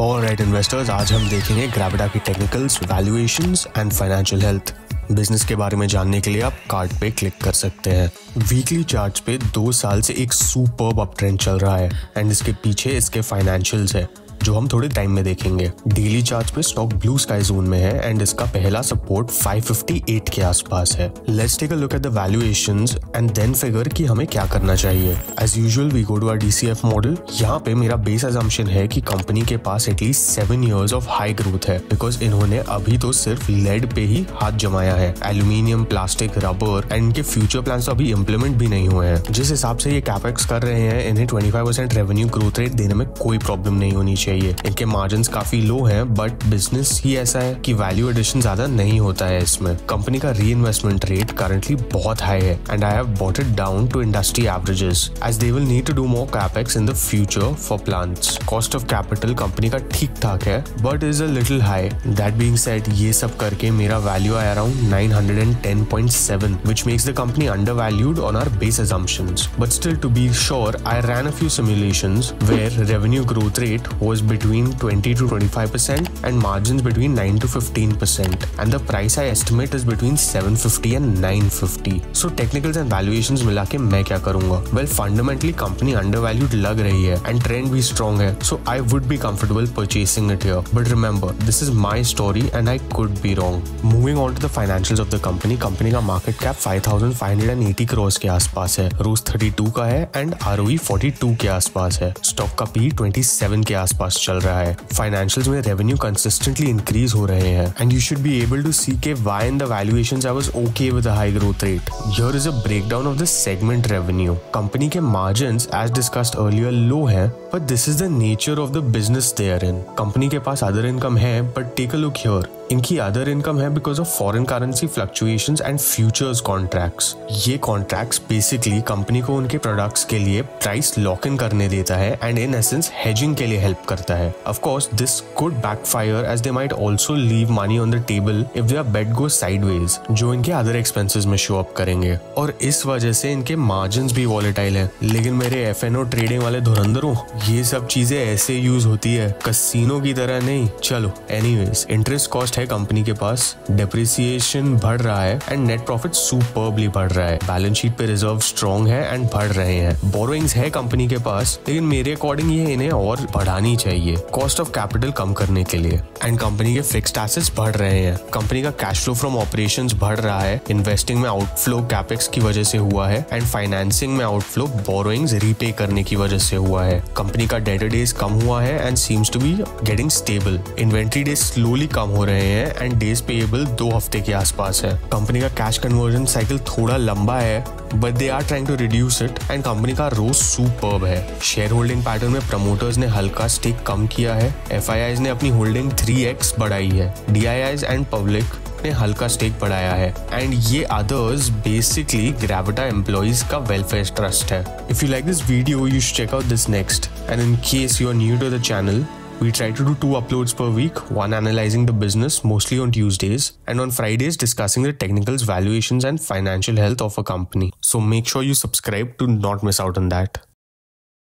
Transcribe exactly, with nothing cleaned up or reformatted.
Alright investors, आज हम देखेंगे ग्रेविटा की technicals, valuations and financial health. Business के बारे में जानने के लिए आप कार्ड पे क्लिक कर सकते हैं। वीकली चार्ट पे दो साल से एक सुपर्ब अपट्रेंड चल रहा है एंड इसके पीछे इसके फाइनेंशियल्स है जो हम थोड़े टाइम में देखेंगे। डेली चार्ट पे स्टॉक ब्लू स्काई जोन में है एंड इसका पहला सपोर्ट पाँच सौ अट्ठावन के आसपास है। Let's take a look at the valuations and then figure कि हमें क्या करना चाहिए। As usual we go to our DCF model. यहाँ पे मेरा बेस असम्पशन है कि कंपनी के पास at least seven years of high growth है, बिकॉज इन्होंने अभी तो सिर्फ लेड पे ही हाथ जमाया है। एल्यूमिनियम, प्लास्टिक, रबर एंड इनके फ्यूचर प्लान तो अभी इम्प्लीमेंट भी नहीं हुए हैं। जिस हिसाब से ये कैपेक्स कर रहे हैं, इन्हें twenty five percent revenue growth rate देने में कोई प्रॉब्लम नहीं होनी चाहिए। इनके मार्जिन्स काफी लो हैं, बट बिजनेस ही ऐसा है कि वैल्यू एडिशन ज्यादा नहीं होता है इसमें। कंपनी का रीइन्वेस्टमेंट रेट करंटली बहुत हाई है and I have bought it down to industry averages as they will need to do more capex in the future for plants. Cost of capital company का ठीक ठाक है but is a little high. That being said, ये सब करके मेरा value आया around nine hundred and ten point seven, which makes the company under valued on our base assumptions. But still to be sure, I ran a few simulations where revenue growth rate was between twenty to twenty-five percent and margins between nine to fifteen percent and the price I estimate is between seven fifty and nine fifty. So technicals and valuations मिला के मैं क्या करूँगा? Well, fundamentally company undervalued लग रही है and trend भी strong है, so I would be comfortable purchasing it here. But remember, this is my story and I could be wrong. Moving on to the financials of the company, company का market cap five thousand five hundred eighty crores के आसपास है, रोज thirty-two का है and R O E forty-two के आसपास है, stock का P E twenty-seven के आसपास पास चल रहा है। फाइनेंशियल्स में रेवेन्यू कंसिस्टेंटली इंक्रीज हो रहे हैं and you should be able to see के why in the valuations I was okay with the high growth rate. Here is a breakdown of the segment revenue. Company के margins as discussed earlier low हैं, but this is the nature of the business they are in. Company के पास other income है, but take a look here, इनकी other income है because of foreign currency fluctuations and futures contracts. ये contracts basically company को उनके products के लिए प्राइस लॉक इन करने देता है एंड इन एसेंस हेजिंग के लिए हेल्प करता है। Of course this could backfire as they might also leave money on the table if their bet goes sideways, जो इनके अदर एक्सपेंसेस में शो अप करेंगे और इस वजह से इनके मार्जिन्स भी वॉलेटाइल है। लेकिन मेरे एफ एन ओ ट्रेडिंग वाले धुरंधरों, ये सब चीजें ऐसे यूज होती है, कसिनो की तरह नहीं। चलो एनीवेज, इंटरेस्ट कॉस्ट है कंपनी के पास, डेप्रिसिएशन बढ़ रहा है एंड नेट प्रॉफिट सुपर्बली बढ़ रहा है। बैलेंस शीट पे रिजर्व स्ट्रॉन्ग है एंड बढ़ रहे हैं। बोरोइंग्स है कंपनी के पास, लेकिन मेरे अकॉर्डिंग ये इन्हें और बढ़ानी चाहिए कॉस्ट ऑफ कैपिटल कम करने के लिए एंड कंपनी के फिक्स्ड एसेट्स बढ़ रहे हैं। कंपनी का कैश फ्लो फ्रॉम ऑपरेशंस बढ़ रहा है, इन्वेस्टिंग में आउटफ्लो कैपेक्स की वजह से हुआ है एंड फाइनेंसिंग में आउटफ्लो बोरोइंग्स रीपे करने की वजह से हुआ है। कंपनी का डेटर डेज कम हुआ है and seems to be getting stable. Inventory days slowly कम हो रहे हैं एंड डेज पेएबल दो हफ्ते के आसपास है। कंपनी का कैश कन्वर्जन साइकिल थोड़ा लंबा है but they are trying to reduce it and company का रोज सुपर्ब है। शेयर होल्डिंग पैटर्न में प्रमोटर्स ने हल्का स्टेक कम किया है, एफ आई आईज़ ने अपनी होल्डिंग थ्री एक्स बढ़ाई है, D I I's and public ने हल्का स्टेक बढ़ाया है एंड ये अदर्स बेसिकली ग्रेविटा एम्प्लॉइज का वेलफेयर ट्रस्ट है। If you like this video you should check out this next and in case you are new to the channel, we try to do two uploads per week, one analyzing the business mostly on Tuesdays and on Fridays discussing the technicals, valuations and financial health of a company. So make sure you subscribe to not miss out on that.